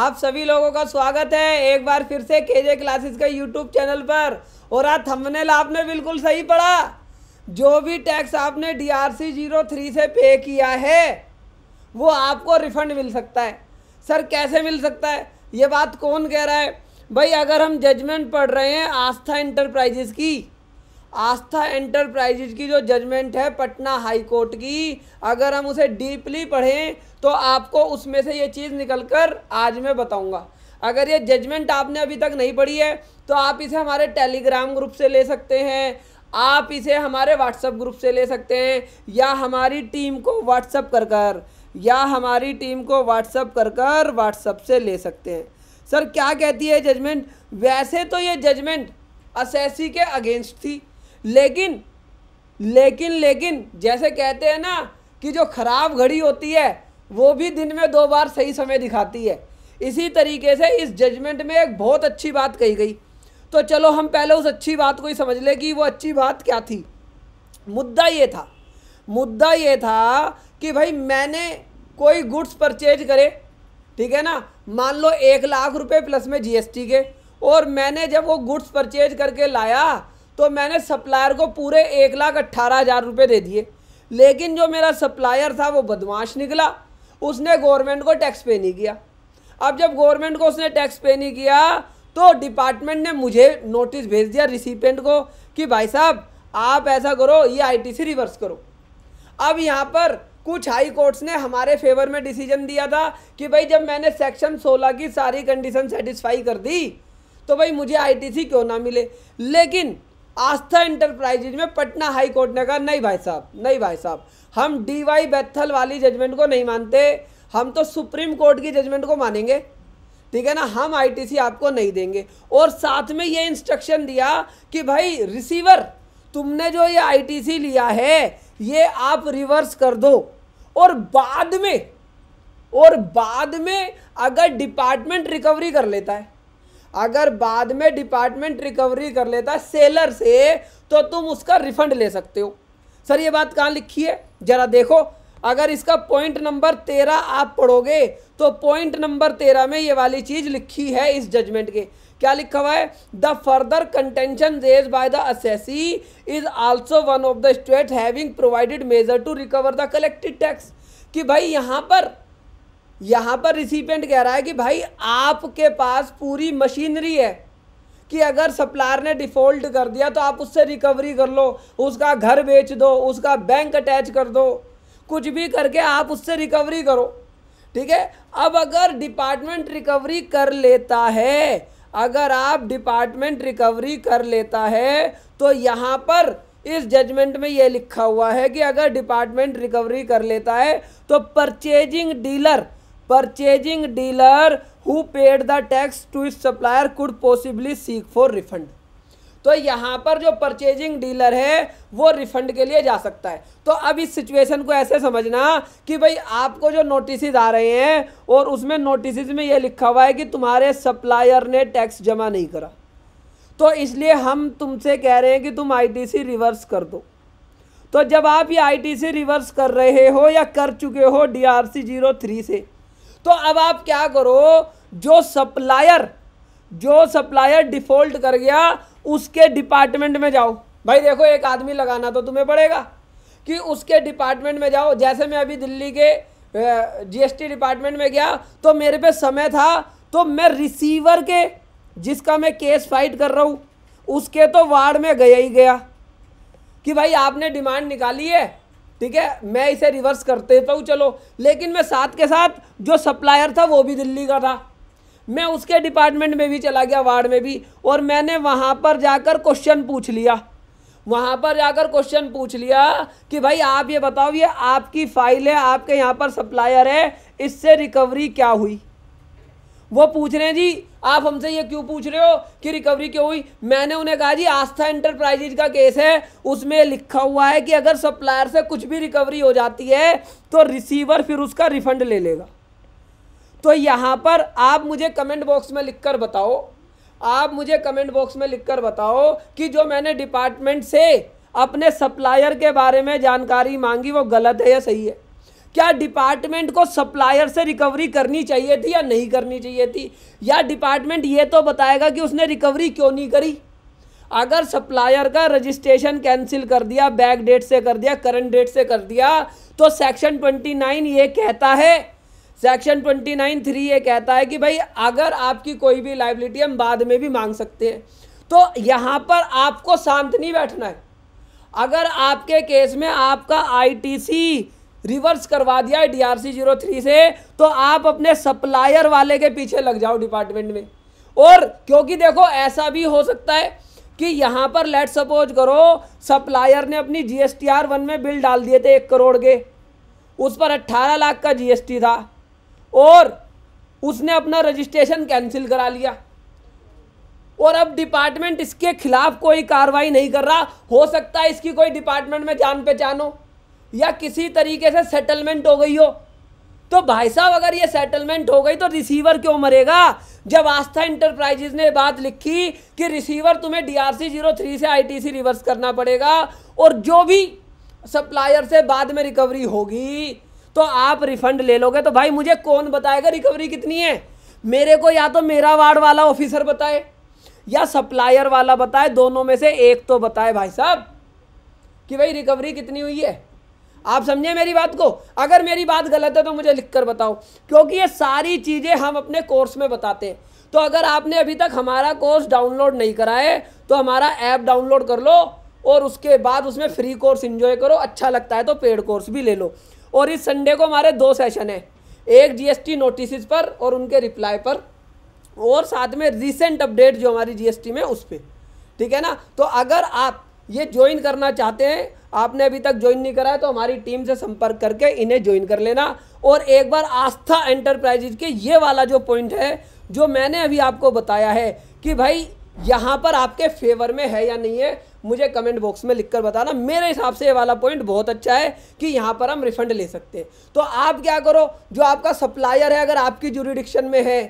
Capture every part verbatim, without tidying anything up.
आप सभी लोगों का स्वागत है एक बार फिर से केजे क्लासेस के यूट्यूब चैनल पर। और आज थंबनेल आपने बिल्कुल सही पढ़ा। जो भी टैक्स आपने डीआरसी जीरो थ्री से पे किया है वो आपको रिफंड मिल सकता है। सर कैसे मिल सकता है, ये बात कौन कह रहा है? भाई अगर हम जजमेंट पढ़ रहे हैं आस्था एंटरप्राइजेस की, आस्था एंटरप्राइजेस की जो जजमेंट है पटना हाईकोर्ट की, अगर हम उसे डीपली पढ़ें तो आपको उसमें से ये चीज़ निकलकर आज मैं बताऊंगा। अगर ये जजमेंट आपने अभी तक नहीं पढ़ी है तो आप इसे हमारे टेलीग्राम ग्रुप से ले सकते हैं, आप इसे हमारे व्हाट्सएप ग्रुप से ले सकते हैं, या हमारी टीम को व्हाट्सएप कर कर या हमारी टीम को व्हाट्सएप कर कर व्हाट्सएप से ले सकते हैं। सर क्या कहती है जजमेंट? वैसे तो ये जजमेंट एस एस सी के अगेंस्ट थी, लेकिन लेकिन लेकिन जैसे कहते हैं ना कि जो खराब घड़ी होती है वो भी दिन में दो बार सही समय दिखाती है, इसी तरीके से इस जजमेंट में एक बहुत अच्छी बात कही गई। तो चलो हम पहले उस अच्छी बात को ही समझ लें कि वो अच्छी बात क्या थी। मुद्दा ये था मुद्दा ये था कि भाई मैंने कोई गुड्स परचेज करे, ठीक है ना, मान लो एक लाख रुपये प्लस में जी एस टी के, और मैंने जब वो गुड्स परचेज करके लाया तो मैंने सप्लायर को पूरे एक लाख अट्ठारह हज़ार रुपये दे दिए, लेकिन जो मेरा सप्लायर था वो बदमाश निकला, उसने गवर्नमेंट को टैक्स पे नहीं किया। अब जब गवर्नमेंट को उसने टैक्स पे नहीं किया तो डिपार्टमेंट ने मुझे नोटिस भेज दिया रिसिपेंट को कि भाई साहब आप ऐसा करो, ये आई टी सी रिवर्स करो। अब यहाँ पर कुछ हाई कोर्ट्स ने हमारे फेवर में डिसीजन दिया था कि भाई जब मैंने सेक्शन सोलह की सारी कंडीशन सेटिस्फाई कर दी तो भाई मुझे आई टी सी क्यों ना मिले। लेकिन आस्था एंटरप्राइजेज में पटना हाई कोर्ट ने कहा नहीं भाई साहब, नहीं भाई साहब, हम डी वाई बैथल वाली जजमेंट को नहीं मानते, हम तो सुप्रीम कोर्ट की जजमेंट को मानेंगे, ठीक है ना, हम आई टी सी आपको नहीं देंगे। और साथ में ये इंस्ट्रक्शन दिया कि भाई रिसीवर, तुमने जो ये आई टी सी लिया है ये आप रिवर्स कर दो, और बाद में और बाद में अगर डिपार्टमेंट रिकवरी कर लेता है अगर बाद में डिपार्टमेंट रिकवरी कर लेता है सेलर से, तो तुम उसका रिफंड ले सकते हो। सर ये बात कहाँ लिखी है जरा देखो, अगर इसका पॉइंट नंबर तेरह आप पढ़ोगे तो पॉइंट नंबर तेरह में ये वाली चीज़ लिखी है इस जजमेंट के। क्या लिखा हुआ है? The further contention raise by the assessee is also one of the state having provided measure to recover the collected tax. कि भाई यहाँ पर यहाँ पर रिसिपेंट कह रहा है कि भाई आपके पास पूरी मशीनरी है कि अगर सप्लायर ने डिफ़ॉल्ट कर दिया तो आप उससे रिकवरी कर लो, उसका घर बेच दो, उसका बैंक अटैच कर दो, कुछ भी करके आप उससे रिकवरी करो, ठीक है। अब अगर डिपार्टमेंट रिकवरी कर लेता है अगर आप डिपार्टमेंट रिकवरी कर लेता है तो यहाँ पर इस जजमेंट में ये लिखा हुआ है कि अगर डिपार्टमेंट रिकवरी कर लेता है तो purchasing dealer purchasing dealer who paid the tax to its supplier could possibly seek for refund. तो यहाँ पर जो परचेजिंग डीलर है वो रिफंड के लिए जा सकता है। तो अब इस सिचुएशन को ऐसे समझना कि भाई आपको जो नोटिसेज आ रहे हैं और उसमें नोटिसेज में ये लिखा हुआ है कि तुम्हारे सप्लायर ने टैक्स जमा नहीं करा, तो इसलिए हम तुमसे कह रहे हैं कि तुम आई टी सी रिवर्स कर दो। तो जब आप ये आई टी सी रिवर्स कर रहे हो या कर चुके हो D R C zero three से, तो अब आप क्या करो, जो सप्लायर जो सप्लायर डिफ़ॉल्ट कर गया उसके डिपार्टमेंट में जाओ। भाई देखो एक आदमी लगाना तो तुम्हें पड़ेगा कि उसके डिपार्टमेंट में जाओ। जैसे मैं अभी दिल्ली के जीएसटी डिपार्टमेंट में गया तो मेरे पे समय था, तो मैं रिसीवर के, जिसका मैं केस फाइट कर रहा हूँ, उसके तो वार्ड में गया ही गया कि भाई आपने डिमांड निकाली है, ठीक है, मैं इसे रिवर्स कर देता हूँ चलो। लेकिन मैं साथ के साथ जो सप्लायर था वो भी दिल्ली का था, मैं उसके डिपार्टमेंट में भी चला गया, वार्ड में भी, और मैंने वहाँ पर जाकर क्वेश्चन पूछ लिया वहाँ पर जाकर क्वेश्चन पूछ लिया कि भाई आप ये बताओ, ये आपकी फ़ाइल है, आपके यहाँ पर सप्लायर है, इससे रिकवरी क्या हुई? वो पूछ रहे हैं जी आप हमसे ये क्यों पूछ रहे हो कि रिकवरी क्यों हुई? मैंने उन्हें कहा जी आस्था एंटरप्राइजेज का केस है, उसमें लिखा हुआ है कि अगर सप्लायर से कुछ भी रिकवरी हो जाती है तो रिसीवर फिर उसका रिफंड ले लेगा। तो यहाँ पर आप मुझे कमेंट बॉक्स में लिखकर बताओ आप मुझे कमेंट बॉक्स में लिखकर बताओ कि जो मैंने डिपार्टमेंट से अपने सप्लायर के बारे में जानकारी मांगी वो गलत है या सही है। क्या डिपार्टमेंट को सप्लायर से रिकवरी करनी चाहिए थी या नहीं करनी चाहिए थी, या डिपार्टमेंट ये तो बताएगा कि उसने रिकवरी क्यों नहीं करी। अगर सप्लायर का रजिस्ट्रेशन कैंसिल कर दिया, बैक डेट से कर दिया, करंट डेट से कर दिया, तो सेक्शन ट्वेंटी नाइन ये कहता है, सेक्शन ट्वेंटी नाइन थ्री ये कहता है कि भाई अगर आपकी कोई भी लायबिलिटी हम बाद में भी मांग सकते हैं। तो यहाँ पर आपको शांत नहीं बैठना है। अगर आपके केस में आपका आई टी सी रिवर्स करवा दिया डीआरसी जीरो थ्री से, तो आप अपने सप्लायर वाले के पीछे लग जाओ डिपार्टमेंट में। और क्योंकि देखो ऐसा भी हो सकता है कि यहाँ पर लेट सपोज करो सप्लायर ने अपनी G S T R one में बिल डाल दिए थे एक करोड़ के, उस पर अट्ठारह लाख का जी एस टी था और उसने अपना रजिस्ट्रेशन कैंसिल करा लिया, और अब डिपार्टमेंट इसके खिलाफ कोई कार्रवाई नहीं कर रहा। हो सकता है इसकी कोई डिपार्टमेंट में जान पहचान हो या किसी तरीके से सेटलमेंट हो गई हो। तो भाई साहब अगर ये सेटलमेंट हो गई तो रिसीवर क्यों मरेगा। जब आस्था एंटरप्राइजेस ने बात लिखी कि रिसीवर तुम्हें डीआरसी जीरो थ्री से आईटीसी रिवर्स करना पड़ेगा और जो भी सप्लायर से बाद में रिकवरी होगी तो आप रिफंड ले लोगे, तो भाई मुझे कौन बताएगा रिकवरी कितनी है। मेरे को या तो मेरा वार्ड वाला ऑफिसर बताए या सप्लायर वाला बताए, दोनों में से एक तो बताए भाई साहब कि भाई रिकवरी कितनी हुई है। आप समझे मेरी बात को। अगर मेरी बात गलत है तो मुझे लिखकर बताओ, क्योंकि ये सारी चीज़ें हम अपने कोर्स में बताते हैं। तो अगर आपने अभी तक हमारा कोर्स डाउनलोड नहीं करा है तो हमारा ऐप डाउनलोड कर लो और उसके बाद उसमें फ्री कोर्स एंजॉय करो। अच्छा लगता है तो पेड कोर्स भी ले लो। और इस संडे को हमारे दो सेशन हैं, एक जीएसटी नोटिस पर और उनके रिप्लाई पर, और साथ में रिसेंट अपडेट जो हमारी जीएसटी में उस पर, ठीक है ना। तो अगर आप ये ज्वाइन करना चाहते हैं, आपने अभी तक ज्वाइन नहीं करा है, तो हमारी टीम से संपर्क करके इन्हें ज्वाइन कर लेना। और एक बार आस्था एंटरप्राइजेस के ये वाला जो पॉइंट है जो मैंने अभी आपको बताया है कि भाई यहाँ पर आपके फेवर में है या नहीं है, मुझे कमेंट बॉक्स में लिखकर बताना। मेरे हिसाब से ये वाला पॉइंट बहुत अच्छा है कि यहाँ पर हम रिफंड ले सकते हैं। तो आप क्या करो, जो आपका सप्लायर है अगर आपकी ज्यूरिडिक्शन में है,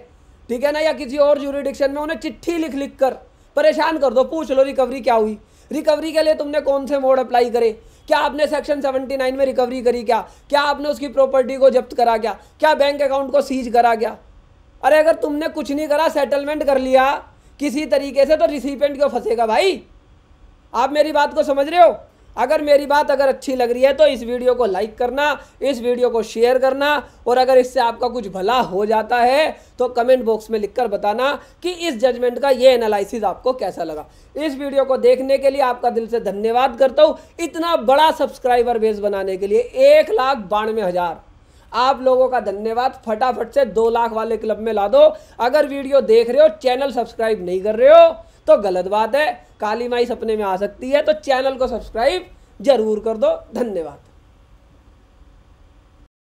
ठीक है ना, या किसी और ज्यूरिडिक्शन में, उन्हें चिट्ठी लिख लिख कर परेशान कर दो। पूछ लो रिकवरी क्या हुई, रिकवरी के लिए तुमने कौन से मोड अप्लाई करे, क्या आपने सेक्शन सेवेंटी नाइन में रिकवरी करी क्या, क्या आपने उसकी प्रॉपर्टी को जब्त करा गया, क्या बैंक अकाउंट को सीज करा गया। अरे अगर तुमने कुछ नहीं करा, सेटलमेंट कर लिया किसी तरीके से, तो रिसिपेंट क्यों फंसेगा भाई। आप मेरी बात को समझ रहे हो। अगर मेरी बात अगर अच्छी लग रही है तो इस वीडियो को लाइक करना, इस वीडियो को शेयर करना, और अगर इससे आपका कुछ भला हो जाता है तो कमेंट बॉक्स में लिखकर बताना कि इस जजमेंट का ये एनालिसिस आपको कैसा लगा। इस वीडियो को देखने के लिए आपका दिल से धन्यवाद करता हूँ। इतना बड़ा सब्सक्राइबर बेस बनाने के लिए एक लाख बानवे हज़ार आप लोगों का धन्यवाद। फटाफट से दो लाख वाले क्लब में ला दो। अगर वीडियो देख रहे हो चैनल सब्सक्राइब नहीं कर रहे हो तो गलत बात है, काली माई सपने में आ सकती है, तो चैनल को सब्सक्राइब जरूर कर दो। धन्यवाद।